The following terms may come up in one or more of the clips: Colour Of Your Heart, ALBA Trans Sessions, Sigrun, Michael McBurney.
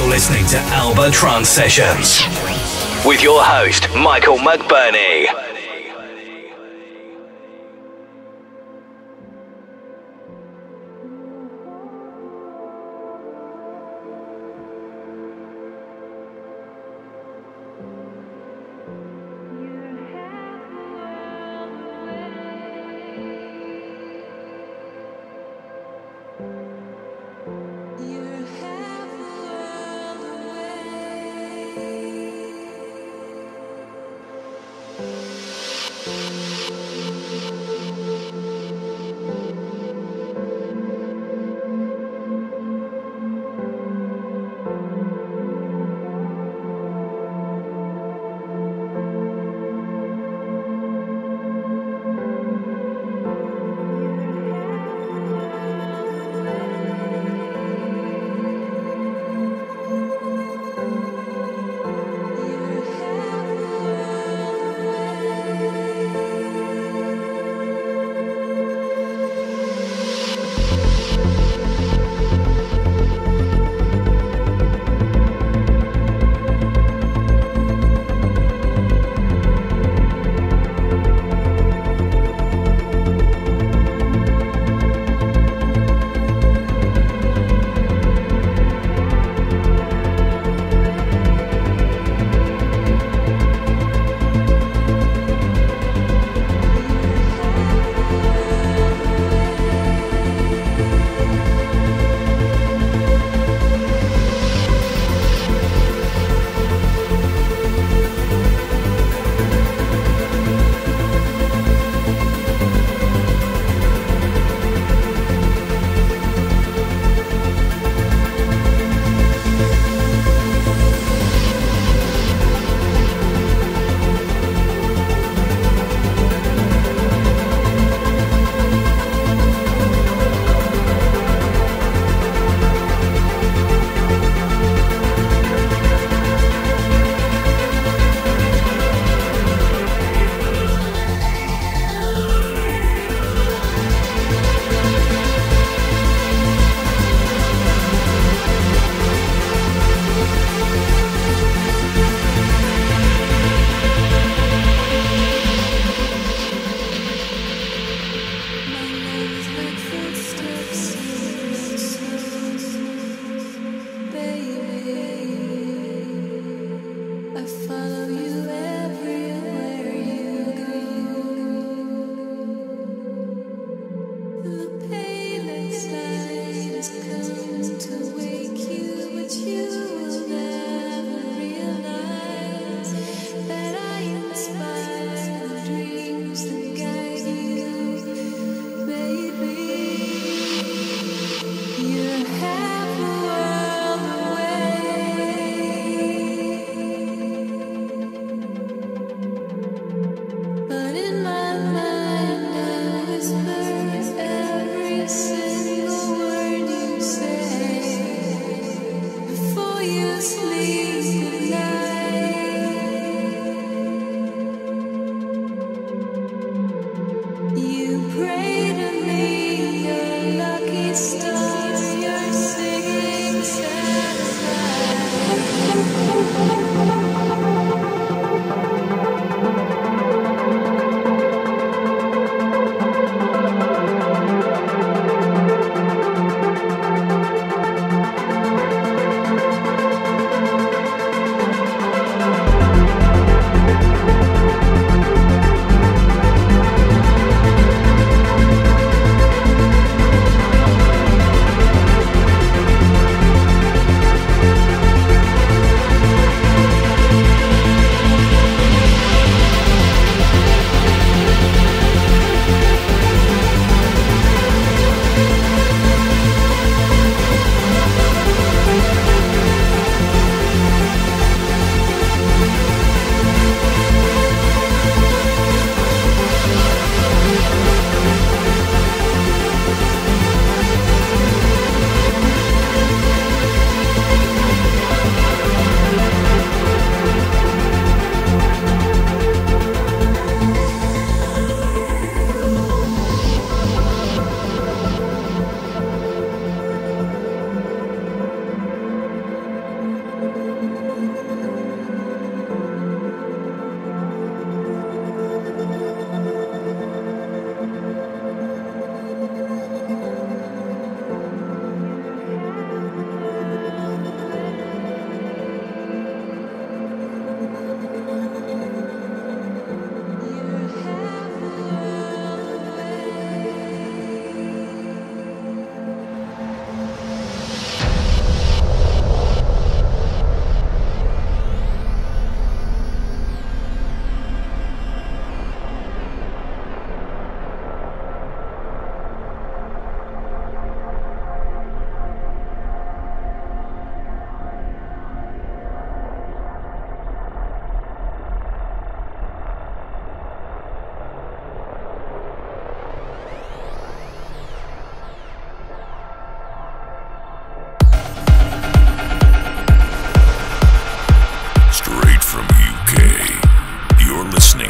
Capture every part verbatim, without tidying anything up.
You're listening to ALBA Trans Sessions with your host, Michael McBurney. Thank you.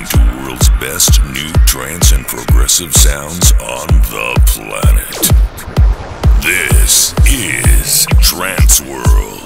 listening to the world's best new trance and progressive sounds on the planet. This is Trance World.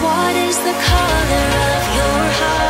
What is the color of your heart?